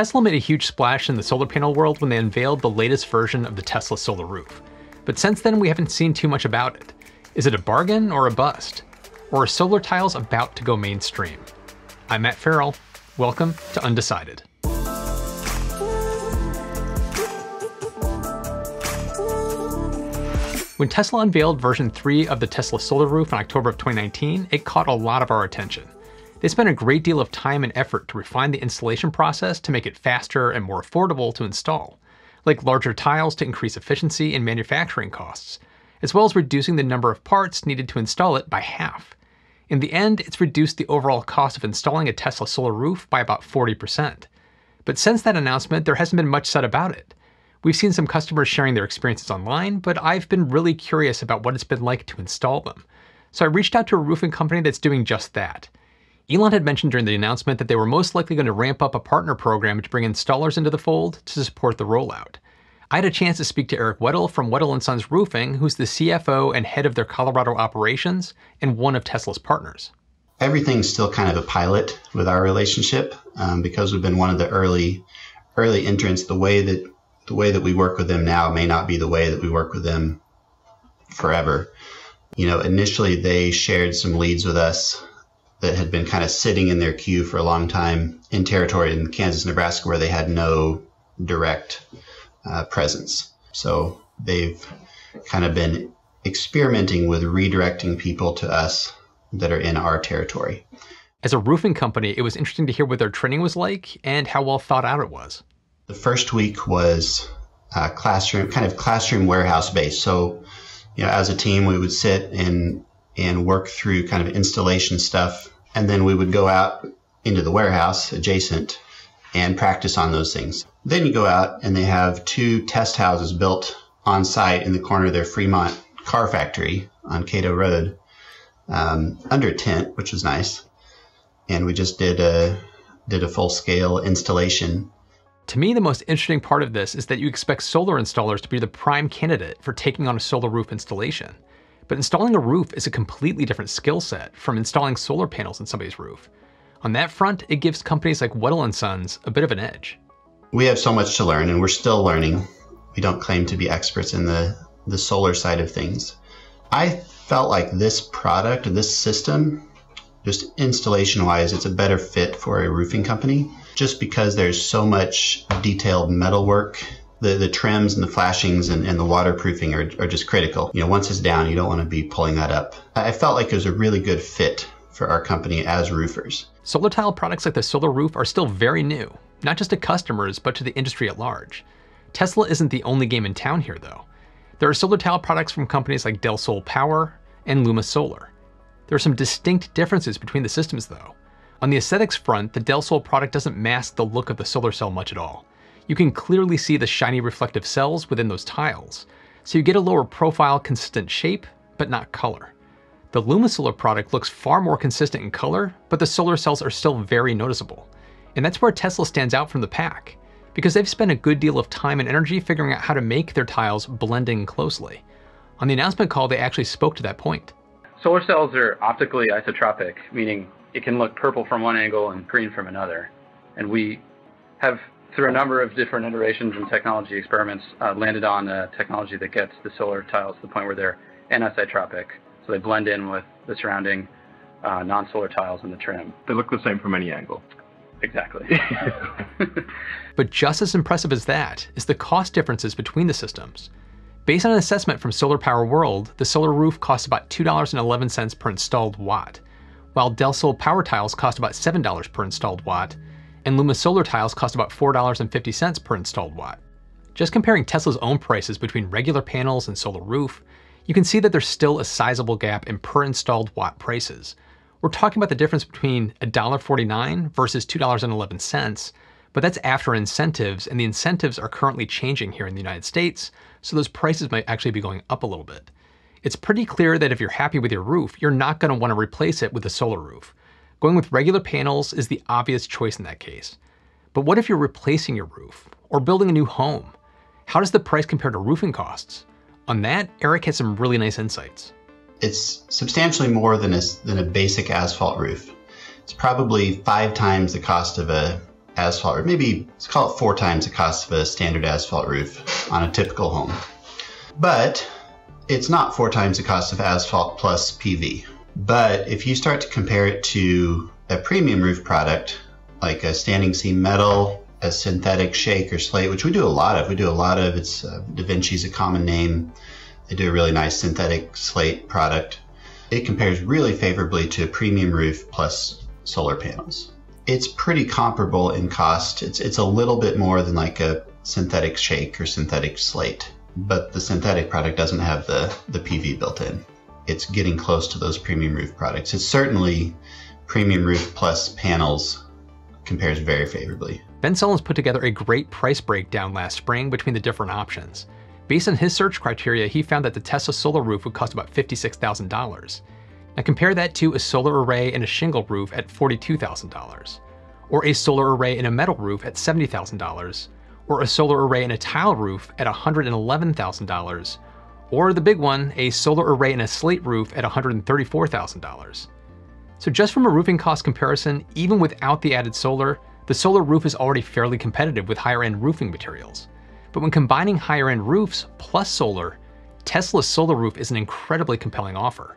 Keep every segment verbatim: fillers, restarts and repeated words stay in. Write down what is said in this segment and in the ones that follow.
Tesla made a huge splash in the solar panel world when they unveiled the latest version of the Tesla Solar Roof. But since then, we haven't seen too much about it. Is it a bargain or a bust? Or are solar tiles about to go mainstream? I'm Matt Ferrell. Welcome to Undecided. When Tesla unveiled version three of the Tesla Solar Roof in October of twenty nineteen, it caught a lot of our attention. They spent a great deal of time and effort to refine the installation process to make it faster and more affordable to install, like larger tiles to increase efficiency and manufacturing costs, as well as reducing the number of parts needed to install it by half. In the end, it's reduced the overall cost of installing a Tesla Solar Roof by about forty percent. But since that announcement, there hasn't been much said about it. We've seen some customers sharing their experiences online, but I've been really curious about what it's been like to install them. So I reached out to a roofing company that's doing just that. Elon had mentioned during the announcement that they were most likely going to ramp up a partner program to bring installers into the fold to support the rollout. I had a chance to speak to Eric Weddle from Weddle and Sons Roofing, who's the C F O and head of their Colorado operations and one of Tesla's partners. Everything's still kind of a pilot with our relationship um, because we've been one of the early, early entrants. The way that the way that we work with them now may not be the way that we work with them forever. You know, initially they shared some leads with us that had been kind of sitting in their queue for a long time in territory in Kansas, Nebraska, where they had no direct uh, presence. So they've kind of been experimenting with redirecting people to us that are in our territory. As a roofing company, it was interesting to hear what their training was like and how well thought out it was. The first week was uh, classroom, kind of classroom warehouse based. So, you know, as a team, we would sit and and work through kind of installation stuff. And then we would go out into the warehouse adjacent and practice on those things. Then you go out and they have two test houses built on site in the corner of their Fremont car factory on Cato Road um, under a tent, which was nice. And we just did a, did a full scale installation. To me, the most interesting part of this is that you expect solar installers to be the prime candidate for taking on a solar roof installation. But installing a roof is a completely different skill set from installing solar panels on somebody's roof. On that front, it gives companies like Weddle and Sons a bit of an edge. We have so much to learn, and we're still learning. We don't claim to be experts in the, the solar side of things. I felt like this product, this system, just installation-wise, it's a better fit for a roofing company just because there's so much detailed metalwork. The, the trims and the flashings and, and the waterproofing are, are just critical. You know, once it's down, you don't want to be pulling that up. I felt like it was a really good fit for our company as roofers. Solar tile products like the Solar Roof are still very new, not just to customers, but to the industry at large. Tesla isn't the only game in town here, though. There are solar tile products from companies like Del Sol Power and Luma Solar. There are some distinct differences between the systems, though. On the aesthetics front, the Del Sol product doesn't mask the look of the solar cell much at all. You can clearly see the shiny reflective cells within those tiles, so you get a lower profile, consistent shape, but not color. The Luma Solar product looks far more consistent in color, but the solar cells are still very noticeable. And that's where Tesla stands out from the pack, because they've spent a good deal of time and energy figuring out how to make their tiles blend in closely. On the announcement call, they actually spoke to that point. Solar cells are optically isotropic, meaning it can look purple from one angle and green from another. And we have, through a number of different iterations and technology experiments, uh, landed on a technology that gets the solar tiles to the point where they're anisotropic. So they blend in with the surrounding uh, non-solar tiles in the trim. They look the same from any angle. Exactly. But just as impressive as that is the cost differences between the systems. Based on an assessment from Solar Power World, the Solar Roof costs about two dollars and eleven cents per installed watt, while Del Sol Power tiles cost about seven dollars per installed watt, and Luma Solar tiles cost about four dollars and fifty cents per installed watt. Just comparing Tesla's own prices between regular panels and Solar Roof, you can see that there's still a sizable gap in per installed watt prices. We're talking about the difference between one dollar and forty-nine cents versus two dollars and eleven cents, but that's after incentives, and the incentives are currently changing here in the United States, so those prices might actually be going up a little bit. It's pretty clear that if you're happy with your roof, you're not going to want to replace it with a Solar Roof. Going with regular panels is the obvious choice in that case. But what if you're replacing your roof or building a new home? How does the price compare to roofing costs? On that, Eric has some really nice insights. It's substantially more than a, than a basic asphalt roof. It's probably five times the cost of a, asphalt roof. Maybe let's call it four times the cost of a standard asphalt roof on a typical home. But it's not four times the cost of asphalt plus P V. But if you start to compare it to a premium roof product, like a standing seam metal, a synthetic shake or slate, which we do a lot of. We do a lot of, it's uh, Da Vinci's a common name. They do a really nice synthetic slate product. It compares really favorably to a premium roof plus solar panels. It's pretty comparable in cost. It's, it's a little bit more than like a synthetic shake or synthetic slate, but the synthetic product doesn't have the, the P V built in. It's getting close to those premium roof products. It's certainly premium roof plus panels compares very favorably. Ben Sullins put together a great price breakdown last spring between the different options. Based on his search criteria, he found that the Tesla Solar Roof would cost about fifty-six thousand dollars. Now compare that to a solar array and a shingle roof at forty-two thousand dollars, or a solar array and a metal roof at seventy thousand dollars, or a solar array and a tile roof at one hundred eleven thousand dollars, or the big one, a solar array and a slate roof at one hundred thirty-four thousand dollars. So just from a roofing cost comparison, even without the added solar, the solar roof is already fairly competitive with higher-end roofing materials. But when combining higher-end roofs plus solar, Tesla's Solar Roof is an incredibly compelling offer.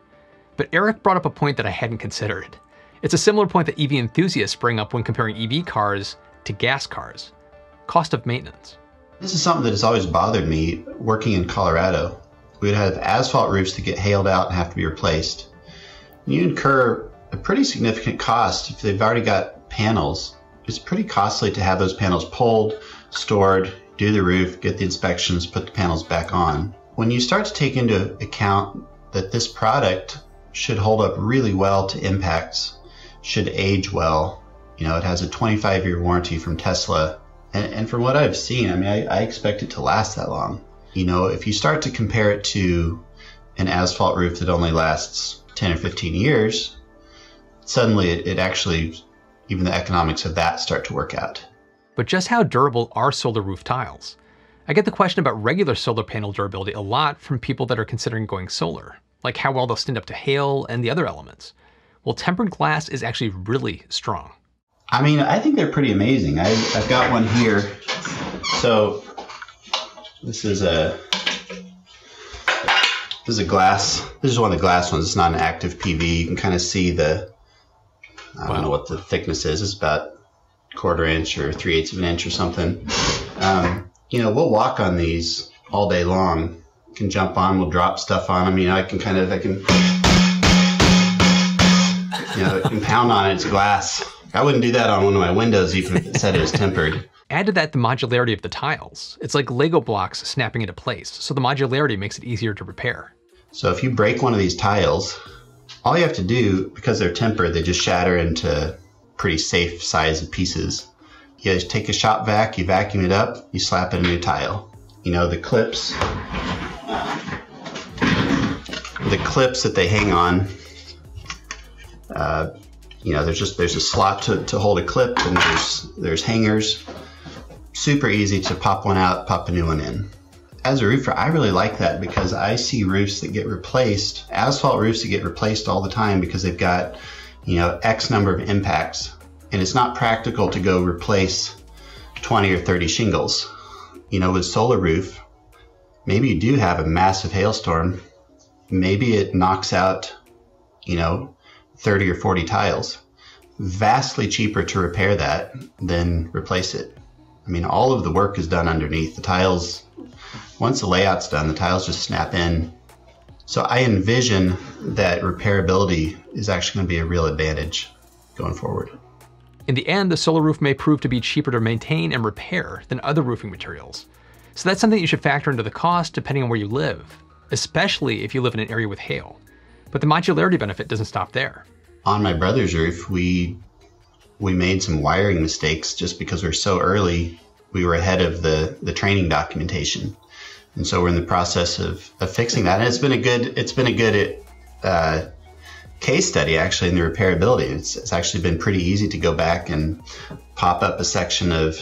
But Eric brought up a point that I hadn't considered. It's a similar point that E V enthusiasts bring up when comparing E V cars to gas cars: cost of maintenance. This is something that has always bothered me working in Colorado. We would have asphalt roofs that get hailed out and have to be replaced. You incur a pretty significant cost if they've already got panels. It's pretty costly to have those panels pulled, stored, do the roof, get the inspections, put the panels back on. When you start to take into account that this product should hold up really well to impacts, should age well, you know, it has a twenty-five year warranty from Tesla. And, and from what I've seen, I mean, I, I expect it to last that long. You know, if you start to compare it to an asphalt roof that only lasts ten or fifteen years, suddenly it, it actually, even the economics of that start to work out. But just how durable are solar roof tiles? I get the question about regular solar panel durability a lot from people that are considering going solar, like how well they'll stand up to hail and the other elements. Well, tempered glass is actually really strong. I mean, I think they're pretty amazing. I've, I've got one here. So this is a this is a glass. This is one of the glass ones. It's not an active P V. You can kind of see the, I don't wow. know what the thickness is. It's about quarter inch or three eighths of an inch or something. Um, you know, we'll walk on these all day long. We can jump on, we'll drop stuff on them. You know, I can kind of, I can, you know, I can pound on it. It's glass. I wouldn't do that on one of my windows even if it said it was tempered. Add to that the modularity of the tiles. It's like Lego blocks snapping into place. So the modularity makes it easier to repair. So if you break one of these tiles, all you have to do, because they're tempered, they just shatter into pretty safe size of pieces. You just take a shop vac, you vacuum it up, you slap in a new tile. You know, the clips, the clips that they hang on, uh, you know, there's just, there's a slot to, to hold a clip, and there's, there's hangers. Super easy to pop one out, pop a new one in. As a roofer, I really like that because I see roofs that get replaced, asphalt roofs that get replaced all the time because they've got, you know, X number of impacts, and it's not practical to go replace twenty or thirty shingles. You know, with solar roof, maybe you do have a massive hailstorm. Maybe it knocks out, you know, thirty or forty tiles. Vastly cheaper to repair that than replace it. I mean, all of the work is done underneath. The tiles, once the layout's done, the tiles just snap in. So I envision that repairability is actually going to be a real advantage going forward. In the end, the solar roof may prove to be cheaper to maintain and repair than other roofing materials. So that's something you should factor into the cost depending on where you live, especially if you live in an area with hail. But the modularity benefit doesn't stop there. On my brother's roof, we, we made some wiring mistakes just because we were so early. We were ahead of the, the training documentation. And so we're in the process of, of fixing that. And it's been a good, it's been a good uh, case study actually in the repairability. It's, it's actually been pretty easy to go back and pop up a section of,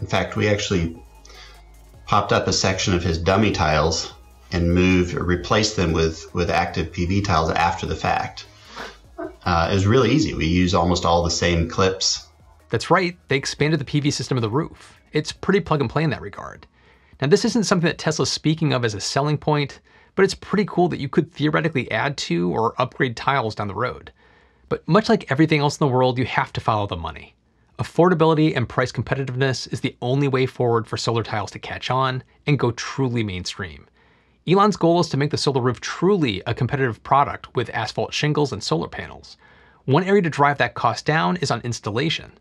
in fact, we actually popped up a section of his dummy tiles and moved or replaced them with, with active P V tiles after the fact. Uh, it was really easy. We use almost all the same clips. That's right, they expanded the P V system of the roof. It's pretty plug and play in that regard. Now this isn't something that Tesla's speaking of as a selling point, but it's pretty cool that you could theoretically add to or upgrade tiles down the road. But much like everything else in the world, you have to follow the money. Affordability and price competitiveness is the only way forward for solar tiles to catch on and go truly mainstream. Elon's goal is to make the Solar Roof truly a competitive product with asphalt shingles and solar panels. One area to drive that cost down is on installation.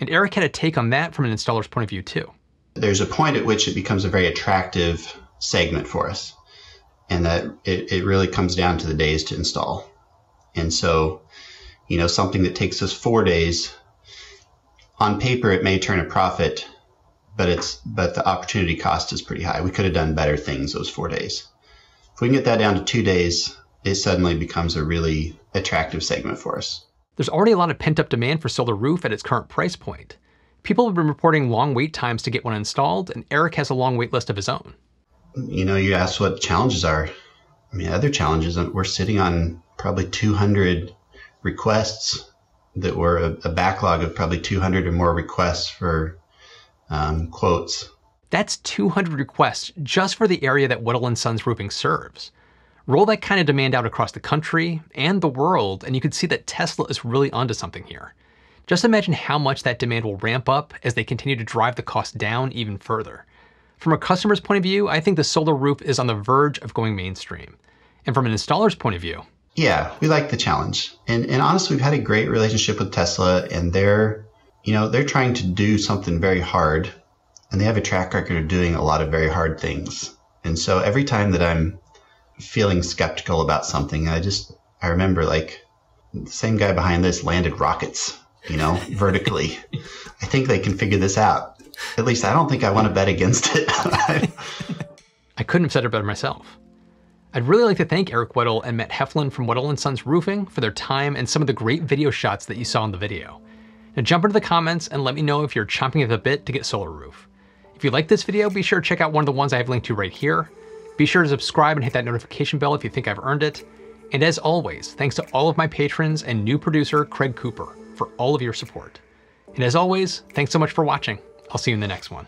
And Eric had a take on that from an installer's point of view too. There's a point at which it becomes a very attractive segment for us. And that it, it really comes down to the days to install. And so, you know, something that takes us four days, on paper, it may turn a profit, but it's but the opportunity cost is pretty high. We could have done better things those four days. If we can get that down to two days, it suddenly becomes a really attractive segment for us. There's already a lot of pent-up demand for Solar Roof at its current price point. People have been reporting long wait times to get one installed, and Eric has a long wait list of his own. You know, you asked what challenges are. I mean, other challenges, we're sitting on probably two hundred requests that were a, a backlog of probably two hundred or more requests for um, quotes. That's two hundred requests just for the area that Weddle and Sons Roofing serves. Roll that kind of demand out across the country and the world, and you can see that Tesla is really onto something here. Just imagine how much that demand will ramp up as they continue to drive the cost down even further. From a customer's point of view, I think the Solar Roof is on the verge of going mainstream. And from an installer's point of view, yeah, we like the challenge. And, and honestly, we've had a great relationship with Tesla, and they're, you know, they're trying to do something very hard, and they have a track record of doing a lot of very hard things. And so every time that I'm feeling skeptical about something, I just, I remember like the same guy behind this landed rockets, you know, vertically. I think they can figure this out. At least I don't think I want to bet against it. I couldn't have said it better myself. I'd really like to thank Eric Weddle and Matt Heflin from Weddle and Sons Roofing for their time and some of the great video shots that you saw in the video. Now jump into the comments and let me know if you're chomping at the bit to get Solar Roof. If you like this video, be sure to check out one of the ones I have linked to right here. Be sure to subscribe and hit that notification bell if you think I've earned it. And as always, thanks to all of my patrons and new producer, Craig Cooper, for all of your support. And as always, thanks so much for watching. I'll see you in the next one.